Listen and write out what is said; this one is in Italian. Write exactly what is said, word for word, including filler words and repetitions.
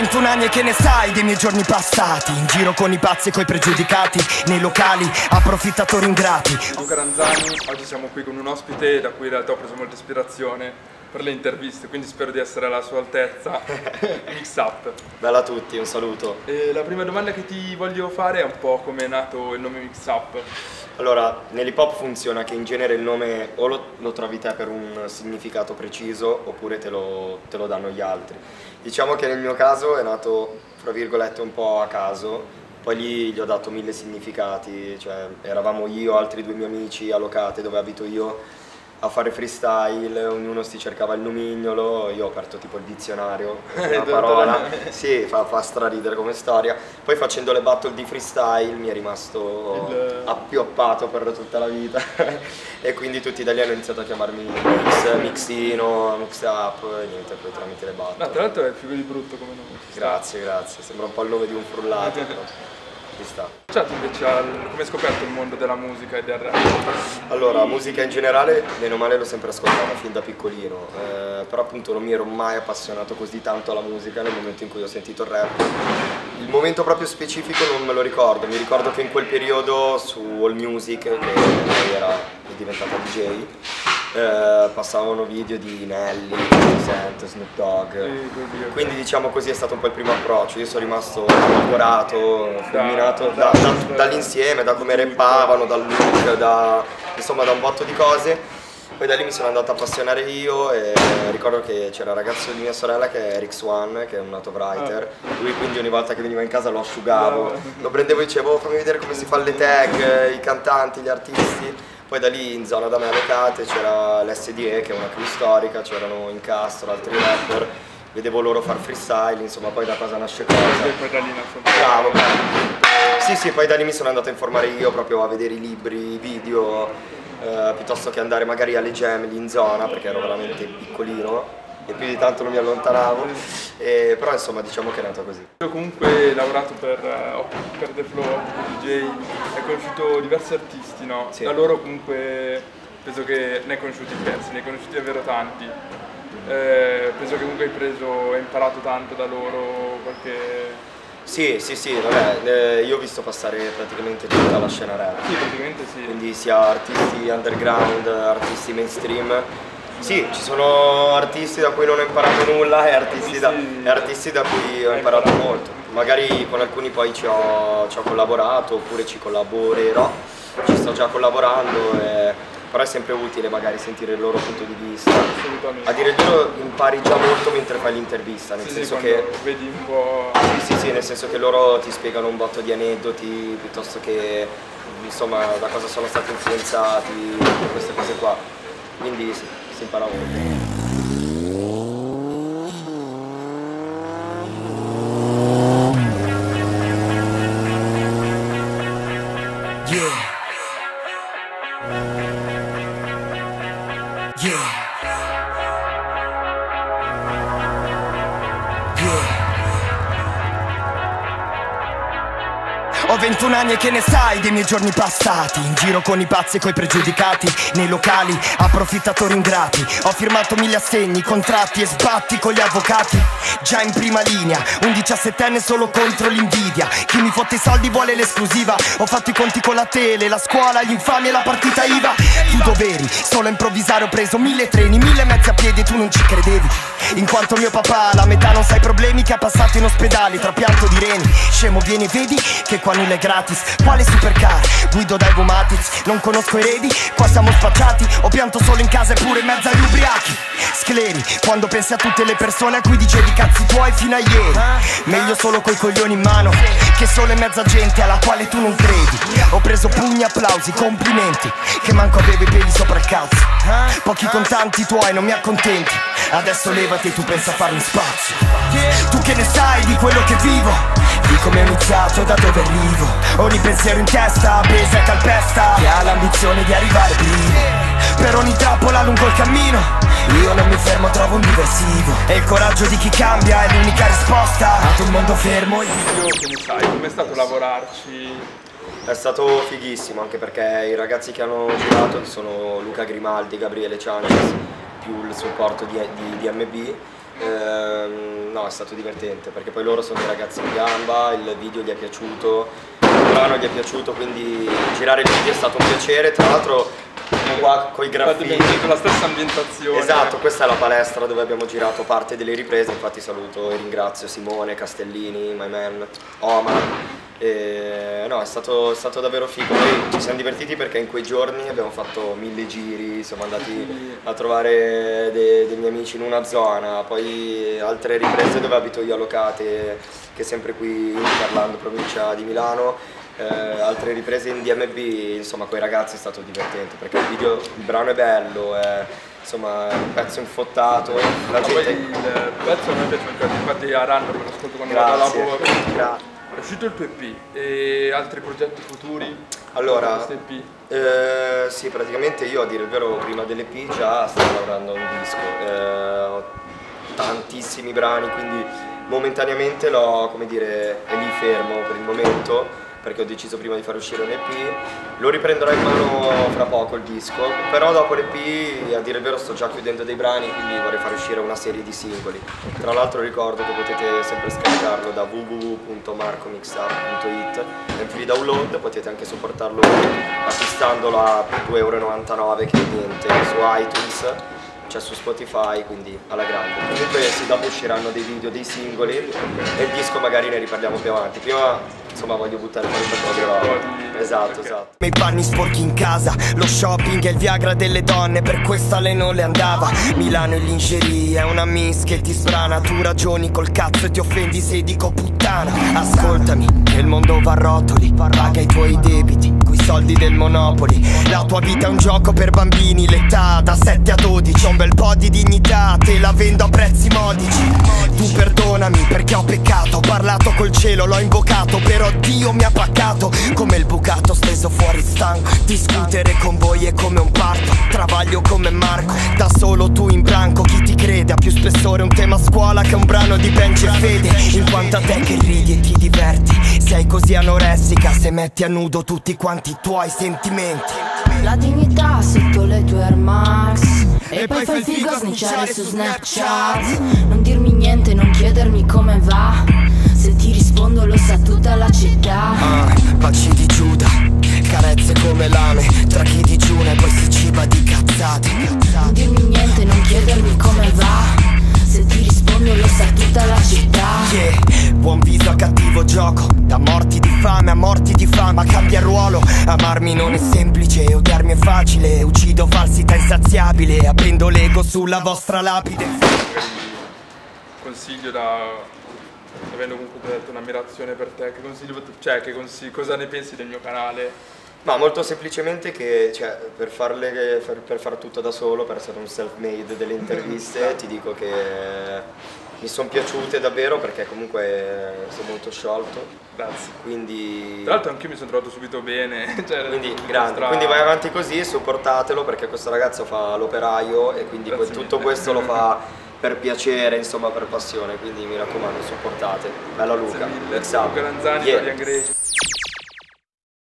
ventuno anni e che ne sai dei miei giorni passati? In giro con i pazzi e coi pregiudicati, nei locali approfittatori ingrati. Luca Ranzani, oggi siamo qui con un ospite da cui in realtà ho preso molta ispirazione per le interviste, quindi spero di essere alla sua altezza. Mixup. Bella a tutti, un saluto. E la prima domanda che ti voglio fare è un po' come è nato il nome Mixup. Allora, nell'hip hop funziona che in genere il nome o lo, lo trovi te per un significato preciso oppure te lo, te lo danno gli altri. Diciamo che nel mio caso è nato, fra virgolette, un po' a caso. Poi lì gli ho dato mille significati, cioè eravamo io e altri due miei amici a Locate, dove abito io, a fare freestyle, ognuno si cercava il nomignolo, io ho aperto tipo il dizionario, una parola, sì, fa, fa straridere come storia. Poi facendo le battle di freestyle mi è rimasto il... appioppato per tutta la vita e quindi tutti da lì hanno iniziato a chiamarmi Mix, Mixino, Mix Up e niente, poi tramite le battle. No, tra l'altro è figo di brutto come nome. Grazie, grazie, sembra un po' il nome di un frullato però. Sta. Certo, invece, come hai scoperto il mondo della musica e del rap? Allora, musica in generale, meno male, l'ho sempre ascoltata fin da piccolino, eh, però appunto non mi ero mai appassionato così tanto alla musica nel momento in cui ho sentito il rap. Il momento proprio specifico non me lo ricordo, mi ricordo che in quel periodo su All Music, che poi era diventata di jay, Eh, passavano video di Nelly, Snoop Dogg, quindi diciamo così è stato un po' il primo approccio. Io sono rimasto innamorato, fulminato da, da, dall'insieme, da come rappavano, dal look, da, insomma da un botto di cose. Poi da lì mi sono andato a appassionare io e ricordo che c'era un ragazzo di mia sorella che è Eric Swan, che è un nato writer, lui quindi ogni volta che veniva in casa lo asciugavo, lo prendevo e dicevo fammi vedere come si fa le tag, i cantanti, gli artisti. Poi da lì in zona da me a Locate c'era l'esse di e che è una crew storica, c'erano Incastro, altri rapper, vedevo loro far freestyle, insomma poi da cosa nasce cosa. E poi da lì nasce bravo, bravo. Sì sì, poi da lì mi sono andato a informare io proprio a vedere i libri, i video, eh, piuttosto che andare magari alle jam lì in zona perché ero veramente piccolino e più di tanto non mi allontanavo, e, però insomma diciamo che è nato così. Io comunque ho lavorato per, per The Flow, di jay, ho conosciuto diversi artisti, no? Sì. Da loro comunque penso che ne hai conosciuti diversi, ne hai conosciuti davvero tanti, eh, penso che comunque hai preso e imparato tanto da loro qualche... Sì, sì, sì, vabbè, eh, io ho visto passare praticamente tutta la scena rap. Sì, praticamente sì. Quindi sia artisti underground, artisti mainstream. Sì, ci sono artisti da cui non ho imparato nulla e artisti da, e artisti da cui ho imparato molto. Magari con alcuni poi ci ho, ci ho collaborato oppure ci collaborerò, ci sto già collaborando, e, però è sempre utile magari sentire il loro punto di vista. Assolutamente. A dire il vero impari già molto mentre fai l'intervista, nel sì, senso sì, che vedi un po'... Sì, sì, sì, nel senso che loro ti spiegano un botto di aneddoti piuttosto che insomma da cosa sono stati influenzati, queste cose qua. Quindi sì. Si impara molto. Ho ventuno anni e che ne sai dei miei giorni passati? In giro con i pazzi e coi pregiudicati, nei locali approfittatori ingrati. Ho firmato mille assegni, contratti e sbatti con gli avvocati. Già in prima linea, un diciassettenne solo contro l'invidia. Chi mi fotte i soldi vuole l'esclusiva. Ho fatto i conti con la tele, la scuola, gli infami e la partita I V A. Tu doveri, solo a improvvisare ho preso mille treni, mille mezzi a piedi e tu non ci credevi. In quanto mio papà, la metà non sa i problemi che ha passato in ospedale, tra pianto di reni. Scemo vieni e vedi che qua nulla è gratis, quale supercar? Guido dai Vomatiz, non conosco eredi, qua siamo spacciati, ho pianto solo in casa e pure in mezzo agli ubriachi. Scleri, quando pensi a tutte le persone a cui dicevi cazzi tuoi fino a ieri. Meglio solo coi coglioni in mano, che solo in mezzo a gente alla quale tu non credi. Ho preso pugni, applausi, complimenti, che manco avevo i peli sopra il cazzo. Pochi contanti tuoi non mi accontenti, adesso levati e tu pensa a farmi spazio. Tu che ne sai di quello che vivo, di come ho iniziato, da dove arrivo. Ogni pensiero in testa, pesa e calpesta, che ha l'ambizione di arrivare primo. Per ogni trappola lungo il cammino, io non mi fermo, trovo un diversivo. E il coraggio di chi cambia è l'unica risposta ad un mondo fermo. Io che ne sai, com'è stato lavorarci? È stato fighissimo, anche perché i ragazzi che hanno girato, che sono Luca Grimaldi, Gabriele Cianes, più il supporto di, di D M B, ehm, no, è stato divertente perché poi loro sono dei ragazzi in gamba, il video gli è piaciuto, il brano gli è piaciuto, quindi girare il video è stato un piacere. Tra l'altro qua con i graffiti, con la stessa ambientazione. Esatto, questa è la palestra dove abbiamo girato parte delle riprese, infatti saluto e ringrazio Simone Castellini, my man, Omar. E no, è stato, è stato davvero figo, noi ci siamo divertiti perché in quei giorni abbiamo fatto mille giri, siamo andati a trovare dei, dei miei amici in una zona, poi altre riprese dove abito io a Locate, che è sempre qui in Carlando, provincia di Milano. Eh, altre riprese in D M B, insomma con i ragazzi è stato divertente perché il video, il brano è bello, è, insomma è un pezzo infottato, la gente... poi il pezzo a me piace perché infatti a Random me lo ascolto quando vado a lavoro. È uscito il tuo E P e altri progetti futuri? Allora, eh, sì, praticamente io a dire il vero prima dell'E P già stavo lavorando a un disco, eh, ho tantissimi brani, quindi momentaneamente l'ho, come dire, è lì fermo per il momento perché ho deciso prima di far uscire un E P, lo riprenderò in mano fra poco il disco, però dopo l'E P a dire il vero sto già chiudendo dei brani, quindi vorrei far uscire una serie di singoli. Tra l'altro ricordo che potete sempre scaricarlo da w w w punto marco mixup punto it, è in free download, potete anche supportarlo acquistandolo a due e novantanove euro che niente, su iTunes, c'è su Spotify, quindi alla grande. Comunque sì, dopo usciranno dei video, dei singoli e il disco magari ne riparliamo più avanti. Prima insomma voglio buttare fuori un po' di roba. Esatto, esatto. Miei panni sporchi in casa, lo shopping è il viagra delle donne, per questa lei non le andava. Milano e lingerie, è una miss che ti sbrana, tu ragioni col cazzo e ti offendi se dico puttana. Ascoltami, che il mondo va a rotoli, paga i tuoi debiti, coi soldi del Monopoli. La tua vita è un gioco per bambini, l'età da sette a dodici, un bel po' di dignità, te la vendo a prezzi modici. Tu perdonami perché ho peccato, ho parlato col cielo, l'ho invocato, però Dio mi ha paccato come il bucato steso fuori stanco. Discutere con voi è come un parto, travaglio come Marco, da solo tu in branco. Chi ti crede ha più spessore un tema a scuola che un brano di Benji e Fede. In quanto a te che ridi e ti diverti, sei così anoressica se metti a nudo tutti quanti i tuoi sentimenti. La dignità sotto le tue Air Max e, e poi fai il figo a snicciare su Snapchat. Non dirmi niente, non chiedermi come va, se ti rispondo lo sa tutta la città. Ah, baci di Giuda, carezze come lame, tra chi digiuna e poi si ciba di cazzate. Non dirmi niente, non chiedermi come va, se ti rispondo lo sa tutta la città. Yeah, buon viso a cattivo gioco, da morti di fame a morti di fama, cambia ruolo. Amarmi non è semplice, odiarmi è facile, uccido falsità insaziabile, aprendo l'ego sulla vostra lapide. Consiglio da... avendo comunque detto un'ammirazione per te, che consiglio, cioè, che consiglio, cosa ne pensi del mio canale? Ma molto semplicemente che cioè, per, farle, per, per far tutto da solo, per essere un self-made delle interviste, ti dico che mi sono piaciute davvero perché comunque sono molto sciolto. Grazie. Quindi... Tra l'altro anch'io mi sono trovato subito bene. Cioè, quindi, grande. Stra... quindi vai avanti così, supportatelo perché questo ragazzo fa l'operaio e quindi poi, tutto questo lo fa... per piacere, insomma per passione, quindi mi raccomando supportate. Bella Luca, Luca Ranzani, Dorian Ranzani.